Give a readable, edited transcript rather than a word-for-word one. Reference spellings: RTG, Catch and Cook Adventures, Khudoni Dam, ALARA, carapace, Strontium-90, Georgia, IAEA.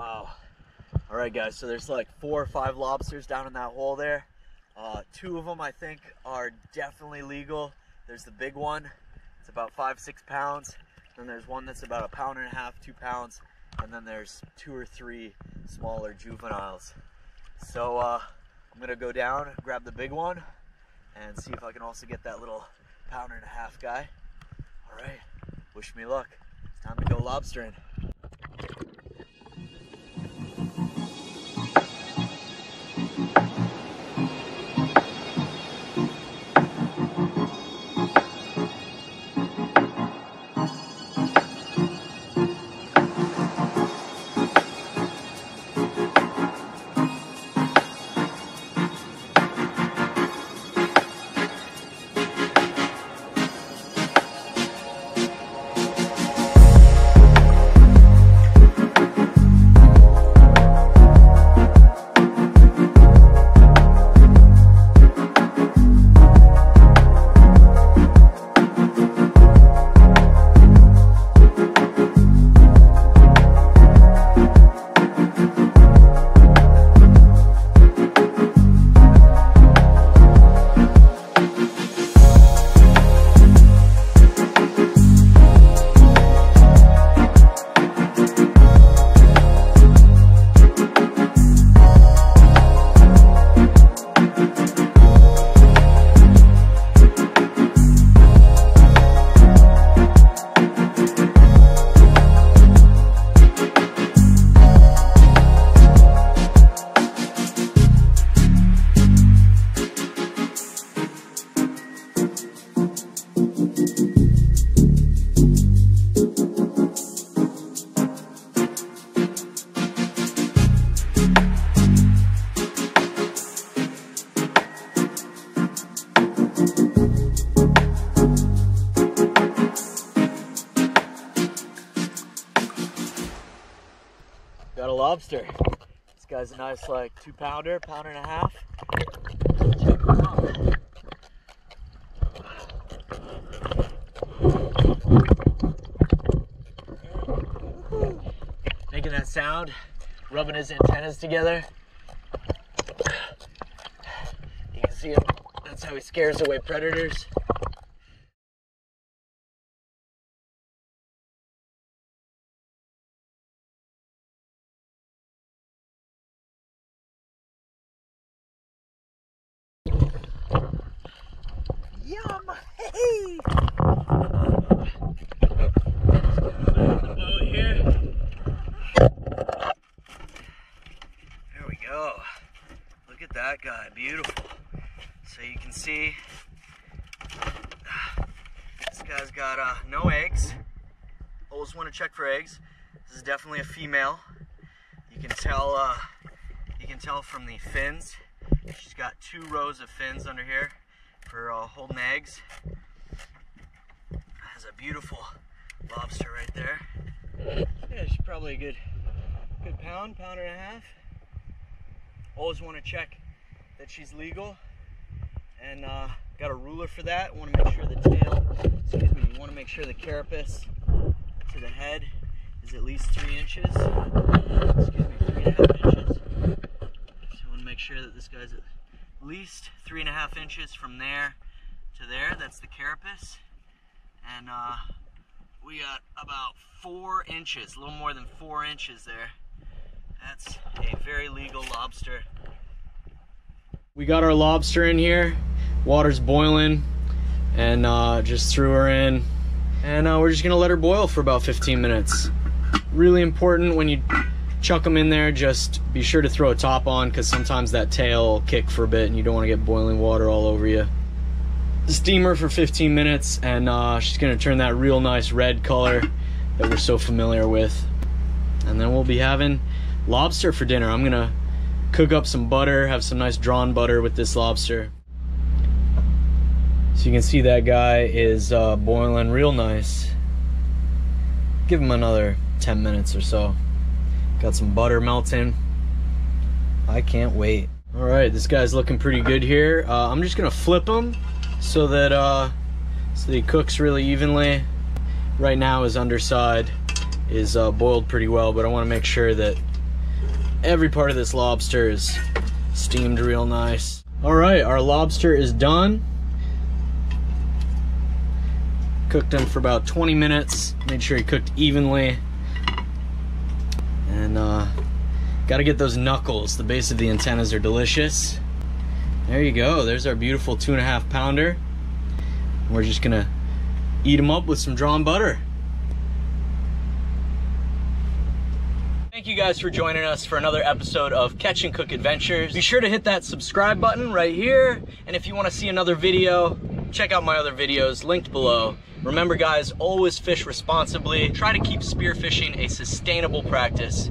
Wow. All right, guys, so there's like 4 or 5 lobsters down in that hole there. 2 of them, I think, are definitely legal. There's the big one. It's about 5-6 pounds. Then there's one that's about 1.5 pounds, 2 pounds. And then there's 2 or 3 smaller juveniles. So I'm going to go down, grab the big one, and see if I can also get that little 1.5 pound guy. All right, wish me luck. It's time to go lobstering. Got a lobster. This guy's a nice, like, 2-pounder, 1.5 pound. Check him out. Making that sound, rubbing his antennas together. You can see him. That's how he scares away predators. Yum! Hey! Boat here. There we go. Look at that guy, beautiful. So you can see this guy's got no eggs. Always want to check for eggs. This is definitely a female. You can tell from the fins. She's got 2 rows of fins under here for holding eggs. That's a beautiful lobster right there. Yeah, she's probably a good pound, 1.5 pound. Always want to check that she's legal, and got a ruler for that. Want to make sure the you want to make sure the carapace to the head is at least 3 inches. 3.5 inches. So want to make sure that this guy's at least 3.5 inches from there to there. That's the carapace. And we got about 4 inches, a little more than 4 inches there. That's a very legal lobster. We got our lobster in here. Water's boiling, and just threw her in. And we're just gonna let her boil for about 15 minutes. Really important when you chuck them in there, just be sure to throw a top on, because sometimes that tail will kick for a bit and you don't want to get boiling water all over you. Steam her for 15 minutes and she's going to turn that real nice red color that we're so familiar with. And then we'll be having lobster for dinner. I'm going to cook up some butter, have some nice drawn butter with this lobster. So you can see that guy is boiling real nice. Give him another 10 minutes or so. Got some butter melting. I can't wait. All right, this guy's looking pretty good here. I'm just gonna flip him so that he cooks really evenly. Right now his underside is boiled pretty well, but I wanna make sure that Every part of this lobster is steamed real nice. All right, our lobster is done. Cooked him for about 20 minutes. Made sure he cooked evenly. And gotta get those knuckles. The base of the antennas are delicious. There you go, there's our beautiful 2.5 pounder. We're just gonna eat them up with some drawn butter. Thank you guys for joining us for another episode of Catch and Cook Adventures. Be sure to hit that subscribe button right here. And if you want to see another video, check out my other videos linked below. Remember guys, always fish responsibly. Try to keep spearfishing a sustainable practice.